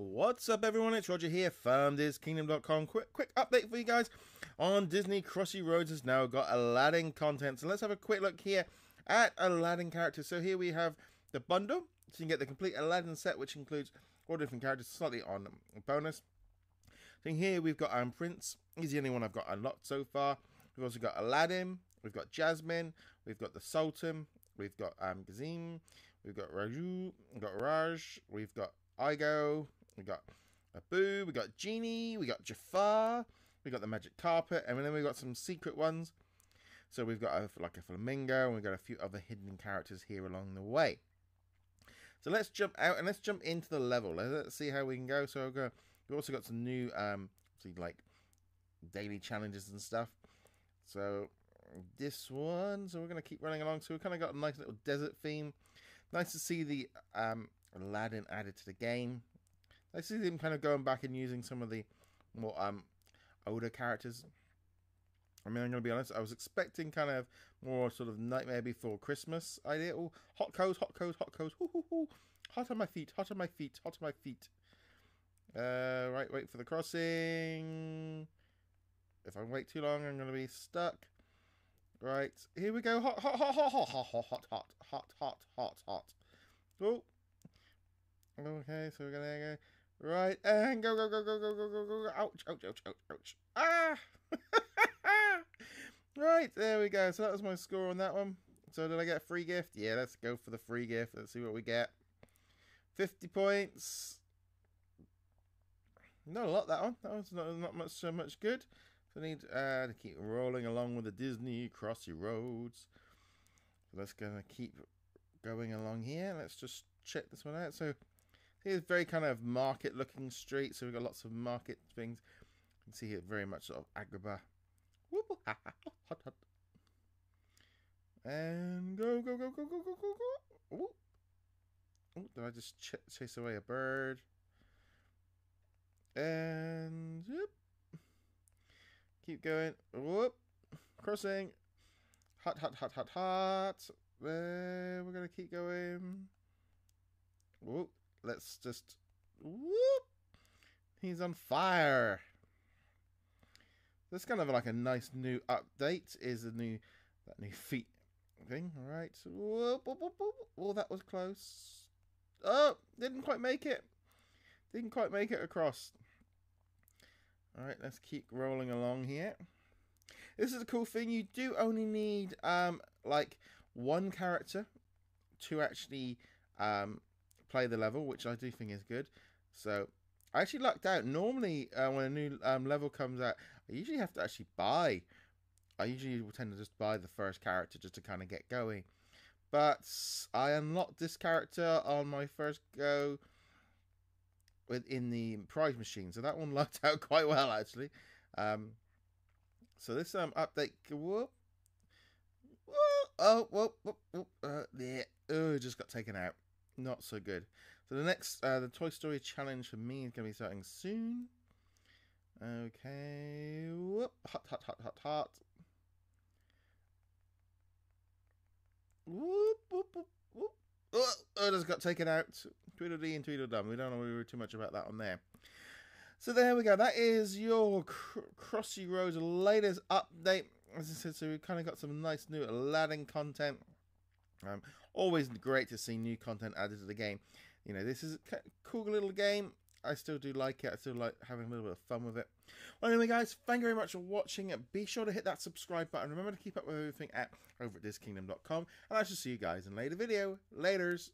What's up everyone, it's Roger here from DisKingdom.com. Quick update for you guys on Disney Crossy Roads has now got Aladdin content. So let's have a quick look here at Aladdin characters. So here we have the bundle, so you can get the complete Aladdin set, which includes all different characters, slightly on bonus. So here we've got Iron Prince, he's the only one I've got unlocked so far. We've also got Aladdin, we've got Jasmine, we've got the Sultan, we've got Gazeem, we've got Raju, we've got Raj, we've got Igo, we got Abu, we got Genie, we got Jafar, we got the magic carpet, and then we got some secret ones. So we've got like a flamingo, and we've got a few other hidden characters here along the way. So let's jump out and let's jump into the level. Let's see how we can go. So we've also got some new like daily challenges and stuff. So this one, so we're gonna keep running along. So we've kind of got a nice little desert theme. Nice to see the Aladdin added to the game. I see them kind of going back and using some of the more older characters. I mean, I'm going to be honest, I was expecting kind of more sort of Nightmare Before Christmas idea. Oh, hot coals, hot coals, hot coals. Hoo, hoo, hoo. Hot on my feet, hot on my feet, hot on my feet. Right, wait for the crossing. If I wait too long, I'm going to be stuck. Right, here we go. Hot, hot, hot, hot, hot, hot, hot, hot, hot, hot, hot, hot. Oh. Okay, so we're going to go. Right, and go, go, go, go, go, go, go, go, go, ouch, ouch, ouch, ouch, ouch, ah, right, there we go, so that was my score on that one. So did I get a free gift? Yeah, let's go for the free gift, let's see what we get. 50 points, not a lot that one, that was not much, so much good, so I need to keep rolling along with the Disney Crossy Roads. So let's gonna keep going along here, let's just check this one out. So here's very kind of market looking street, so we've got lots of market things. You can see here very much sort of Agrabah. Whoop, ha, ha, hot, hot. And go, go, go, go, go, go, go, go. Ooh. Ooh, did I just chase away a bird? And whoop. Keep going. Whoop. Crossing. Hot, hot, hot, hot, hot. There, we're going to keep going. Whoop. Let's just whoop. He's on fire. That's kind of like a nice new update. Is the new new feet thing? All right. Whoop, whoop, whoop, whoop. Oh, that was close. Oh, didn't quite make it. Didn't quite make it across. All right. Let's keep rolling along here. This is a cool thing. You do only need like one character to actually play the level, which I do think is good. So I actually lucked out. Normally when a new level comes out, I usually have to actually buy. I usually will tend to just buy the first character just to kind of get going, but I unlocked this character on my first go within the prize machine, so that one lucked out quite well actually. So this update, whoop, whoop, oh, whoop, whoop, whoop, yeah, oh, it just got taken out. Not so good. So the next, the Toy Story challenge for me is going to be starting soon. Okay. Whoop. Hot, hot, hot, hot, hot. Whoop, whoop, whoop, whoop. Oh, it just got taken out. Tweetle Dee and Tweetle Dum. We don't know too much about that on there. So there we go. That is your Crossy Roads latest update. As I said, so we've kind of got some nice new Aladdin content. Always great to see new content added to the game. You know, this is a cool little game. I still do like it. I still like having a little bit of fun with it. Well, anyway, guys, thank you very much for watching. Be sure to hit that subscribe button. Remember to keep up with everything over at DisKingdom.com. And I shall see you guys in a later video. Laters.